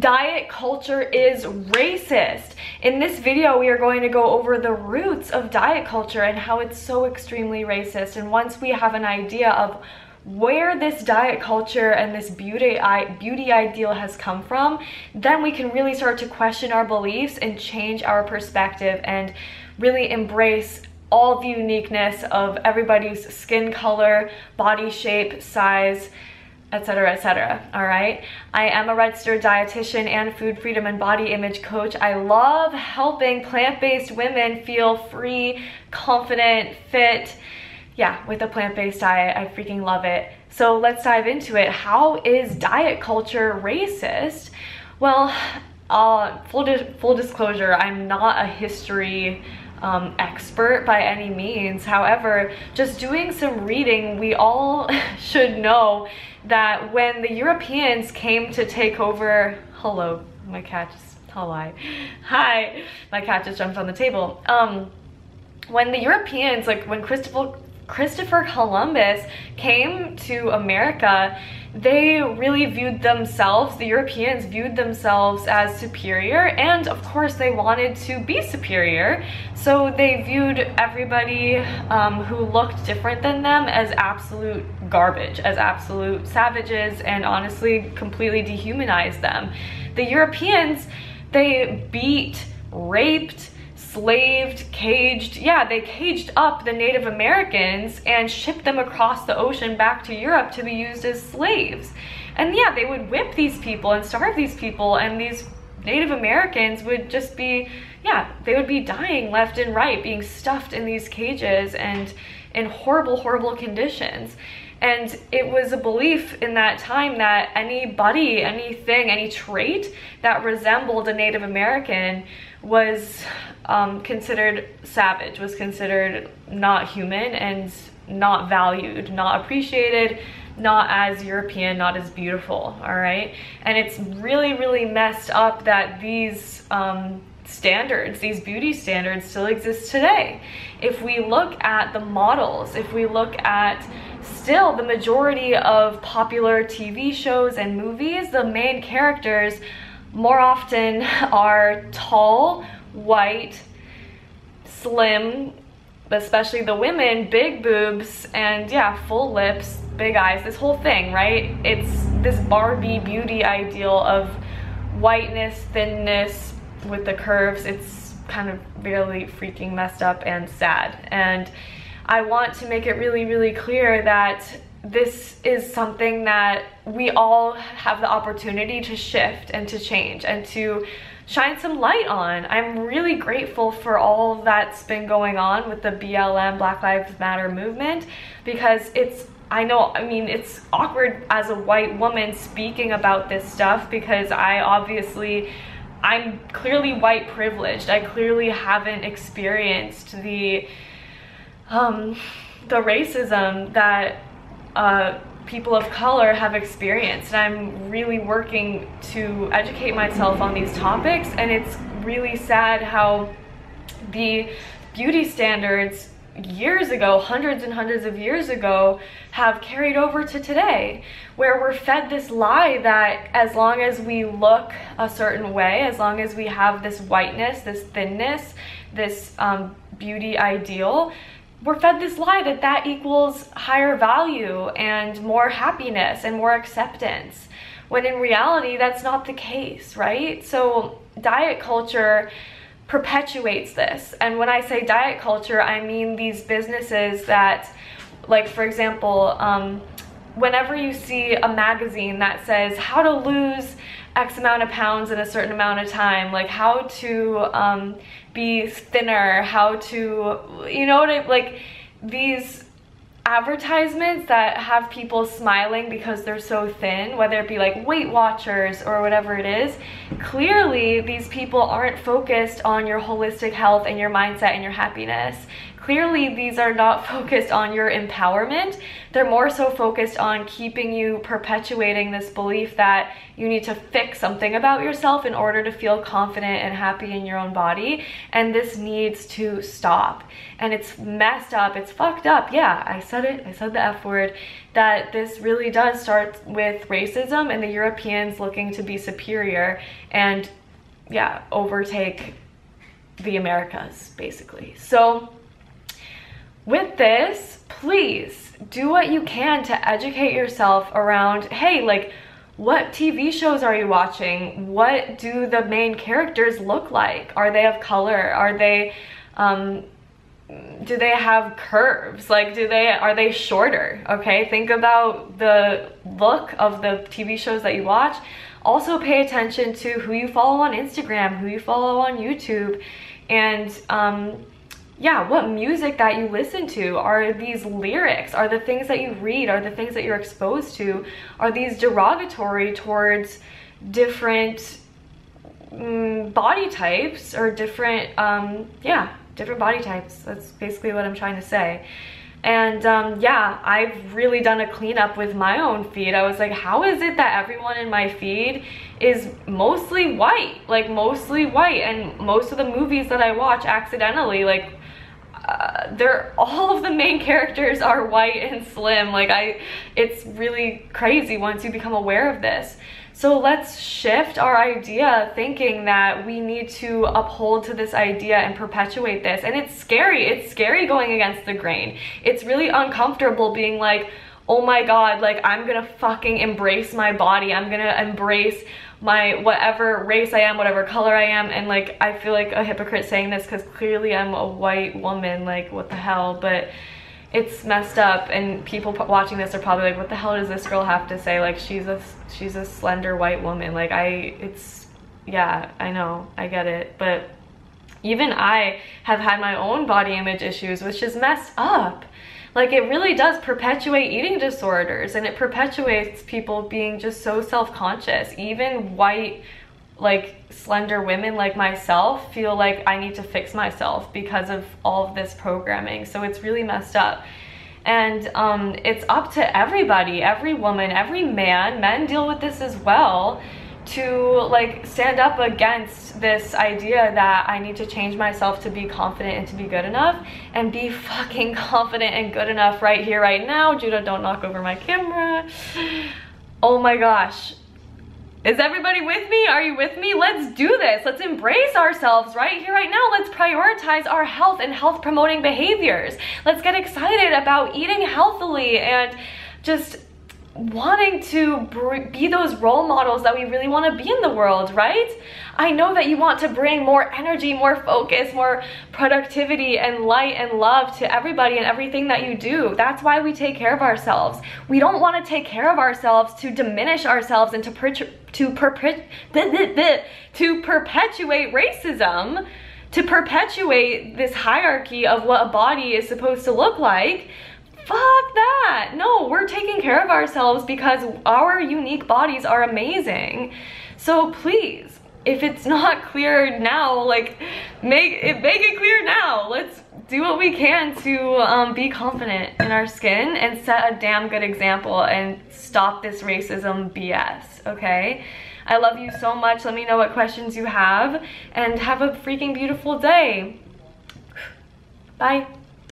diet culture is racist. In this video, we are going to go over the roots of diet culture and how it's so extremely racist. And once we have an idea of where this diet culture and this beauty ideal has come from, then we can really start to question our beliefs and change our perspective and really embrace all the uniqueness of everybody's skin color, body shape, size, etc., etc. All right, I am a registered dietitian and food freedom and body image coach. I love helping plant-based women feel free, confident, fit. Yeah, with a plant-based diet, I freaking love it. So let's dive into it. How is diet culture racist? Well, full disclosure, I'm not a history expert by any means. However, just doing some reading, we all should know that when the Europeans came to take over, hello, my cat just, hi, my cat just jumped on the table. When the Europeans, like when Christopher Columbus came to America, they really viewed themselves, the Europeans viewed themselves as superior, and of course they wanted to be superior, so they viewed everybody who looked different than them as absolute garbage, as absolute savages, and honestly completely dehumanized them. The Europeans, they beat, raped, enslaved, caged, yeah, they caged up the Native Americans and shipped them across the ocean back to Europe to be used as slaves. And yeah, they would whip these people and starve these people, and these Native Americans would just be, yeah, they would be dying left and right, being stuffed in these cages and in horrible, horrible conditions. And it was a belief in that time that anybody, anything, any trait that resembled a Native American was considered savage, was considered not human and not valued, not appreciated, not as European, not as beautiful, all right? And it's really, really messed up that these standards, these beauty standards still exist today. If we look at the models, if we look at still the majority of popular TV shows and movies, the main characters more often are tall, white, slim, especially the women, big boobs, and yeah, full lips, big eyes, this whole thing, right? It's this Barbie beauty ideal of whiteness, thinness, with the curves. It's kind of really freaking messed up and sad. And I want to make it really, really clear that this is something that we all have the opportunity to shift and to change and to shine some light on. I'm really grateful for all that's been going on with the BLM, Black Lives Matter movement, because it's, I know, I mean, it's awkward as a white woman speaking about this stuff because I obviously, I'm clearly white privileged. I clearly haven't experienced the racism that people of color have experienced. And I'm really working to educate myself on these topics, and it's really sad how the beauty standards years ago, hundreds and hundreds of years ago, have carried over to today, where we're fed this lie that as long as we look a certain way, as long as we have this whiteness, this thinness, this beauty ideal, we're fed this lie that that equals higher value and more happiness and more acceptance, when in reality that's not the case, right? So diet culture perpetuates this. And when I say diet culture, I mean these businesses that, like, for example, whenever you see a magazine that says how to lose X amount of pounds in a certain amount of time, like how to be thinner, how to, you know what I, like these advertisements that have people smiling because they're so thin, whether it be like Weight Watchers or whatever it is, clearly these people aren't focused on your holistic health and your mindset and your happiness. Clearly, these are not focused on your empowerment. They're more so focused on keeping you perpetuating this belief that you need to fix something about yourself in order to feel confident and happy in your own body. And this needs to stop. And it's messed up. It's fucked up. Yeah, I said it. I said the F word. That this really does start with racism and the Europeans looking to be superior and, yeah, overtake the Americas, basically. So with this, please do what you can to educate yourself around, hey, like, what TV shows are you watching? What do the main characters look like? Are they of color? Are they, do they have curves? Like, are they shorter? Okay, think about the look of the TV shows that you watch. Also pay attention to who you follow on Instagram, who you follow on YouTube, and, yeah, what music that you listen to, are these lyrics, are the things that you read, are the things that you're exposed to, are these derogatory towards different body types or different, yeah, different body types. That's basically what I'm trying to say. And yeah, I've really done a cleanup with my own feed. I was like, how is it that everyone in my feed is mostly white? Like, mostly white, and most of the movies that I watch accidentally, like, they're all of the main characters are white and slim. Like, it's really crazy once you become aware of this. So let's shift our idea, thinking that we need to uphold to this idea and perpetuate this. And it's scary. It's scary going against the grain. It's really uncomfortable being like, oh my God, like, I'm gonna fucking embrace my body. I'm gonna embrace my whatever race I am, whatever color I am. And like, I feel like a hypocrite saying this because clearly I'm a white woman, like, what the hell. But it's messed up, and people watching this are probably like, what the hell does this girl have to say? Like, she's a slender white woman. Like, yeah, I know, I get it. But even I have had my own body image issues, which is messed up. Like, it really does perpetuate eating disorders, and it perpetuates people being just so self-conscious. Even white, like, slender women like myself feel like I need to fix myself because of all of this programming. So it's really messed up. And it's up to everybody, every woman, every man, men deal with this as well, to like stand up against this idea that I need to change myself to be confident and to be good enough, and be fucking confident and good enough right here, right now. Judah, don't knock over my camera. Oh my gosh. Is everybody with me? Are you with me? Let's do this. Let's embrace ourselves right here, right now. Let's prioritize our health and health promoting behaviors. Let's get excited about eating healthily and just wanting to be those role models that we really want to be in the world, right? I know that you want to bring more energy, more focus, more productivity and light and love to everybody and everything that you do. That's why we take care of ourselves. We don't want to take care of ourselves to diminish ourselves and to perpetuate racism, to perpetuate this hierarchy of what a body is supposed to look like. Fuck that. No, we're taking care of ourselves because our unique bodies are amazing. So please, if it's not clear now, like, make it clear now. Let's do what we can to be confident in our skin and set a damn good example and stop this racism BS, okay? I love you so much. Let me know what questions you have, and have a freaking beautiful day. Bye.